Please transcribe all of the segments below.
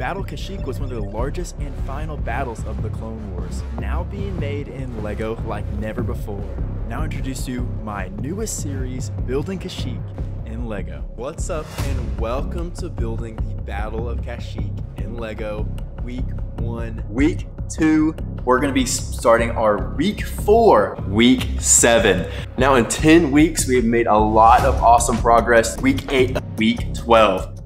Battle Kashyyyk was one of the largest and final battles of the Clone Wars, now being made in LEGO like never before. Now I introduce you my newest series, Building Kashyyyk in LEGO. What's up and welcome to building the Battle of Kashyyyk in LEGO Week 1. Week 2, we're gonna be starting our Week 4, Week 7. Now in 10 weeks, we've made a lot of awesome progress. Week 8, Week 12.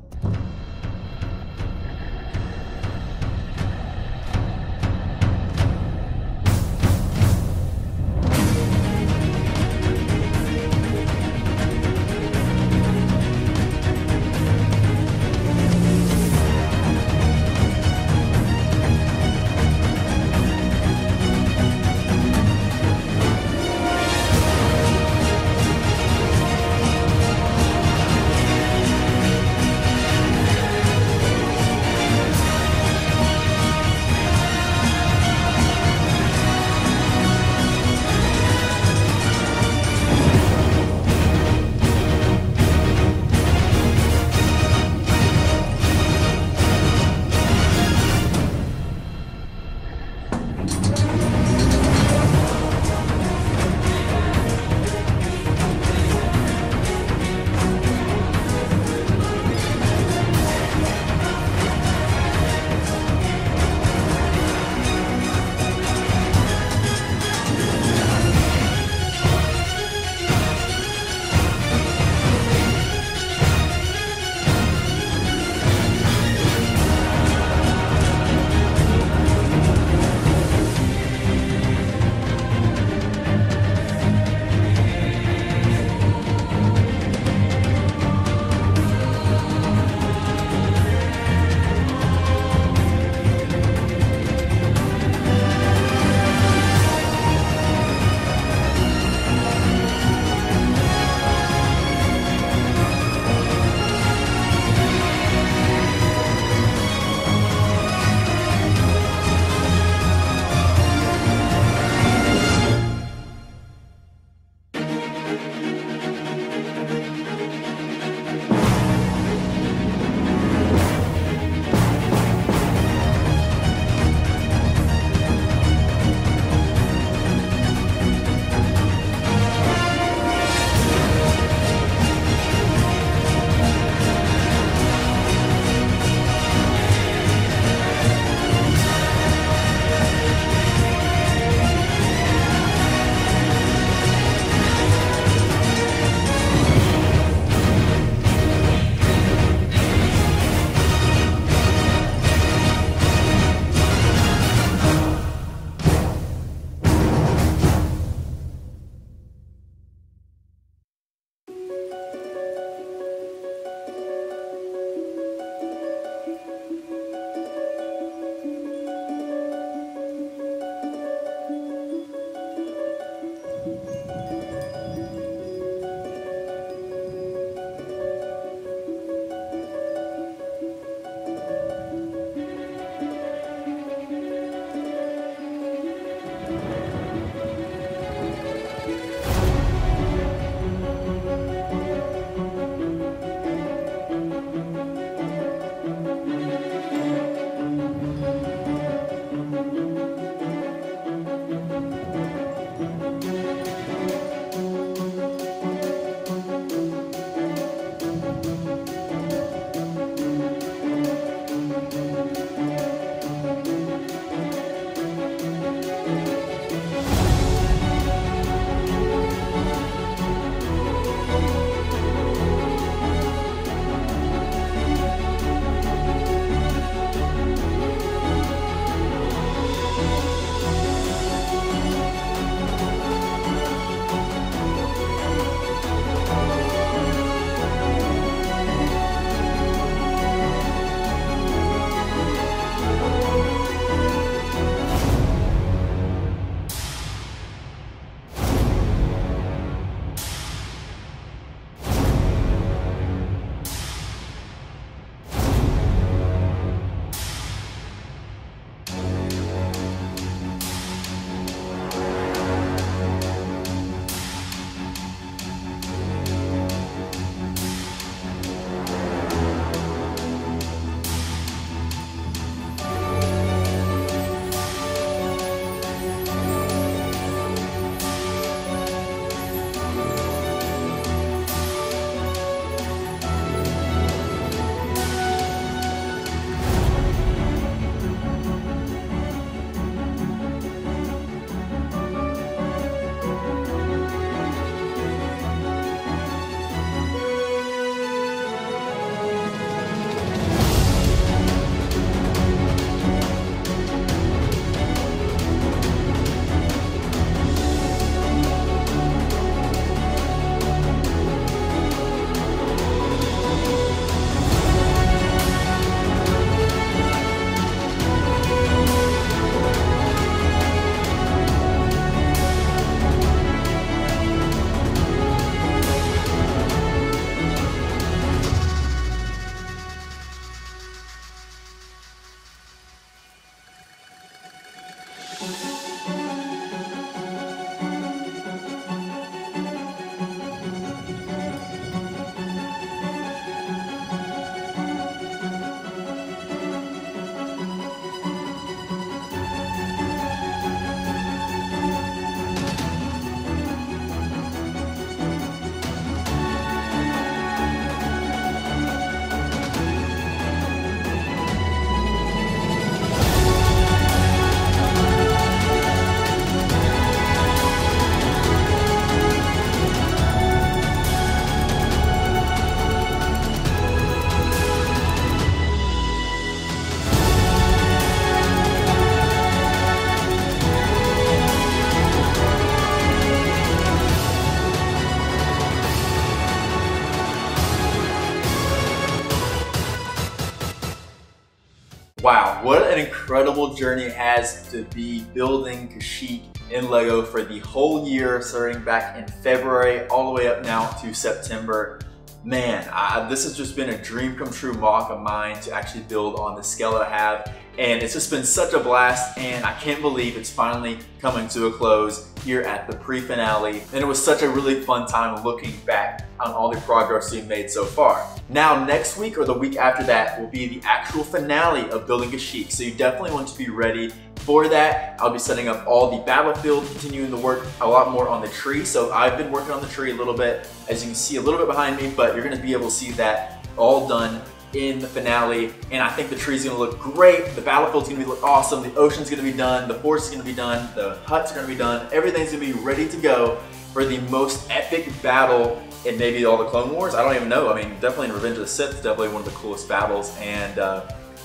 Wow, what an incredible journey it has to be building Kashyyyk in LEGO for the whole year, starting back in February all the way up now to September. Man, this has just been a dream come true mock of mine to actually build on the scale that I have. And it's just been such a blast, and I can't believe it's finally coming to a close here at the pre-finale. And it was such a really fun time looking back on all the progress we've made so far. Now next week or the week after that will be the actual finale of building Kashyyyk. So you definitely want to be ready for that. I'll be setting up all the battlefield, continuing to work a lot more on the tree. So I've been working on the tree a little bit, as you can see a little bit behind me, but you're gonna be able to see that all done in the finale, and I think the tree's gonna look great, the battlefield's gonna look awesome, the ocean's gonna be done, the forest's gonna be done, the huts are gonna be done, everything's gonna be ready to go for the most epic battle in maybe all the Clone Wars, I don't even know. I mean, definitely in Revenge of the Sith, definitely one of the coolest battles, and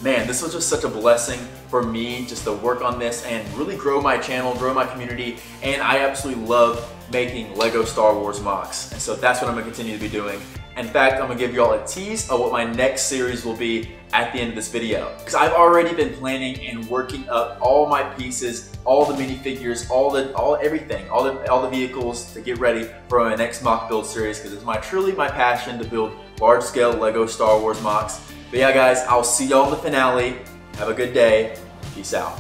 man, this was just such a blessing for me just to work on this and really grow my channel, grow my community, and I absolutely love making LEGO Star Wars mocks, and so that's what I'm gonna continue to be doing. In fact, I'm gonna give y'all a tease of what my next series will be at the end of this video. Because I've already been planning and working up all my pieces, all the minifigures, all the vehicles to get ready for my next mock build series, because it's truly my passion to build large scale LEGO Star Wars mocks. But yeah guys, I'll see y'all in the finale. Have a good day. Peace out.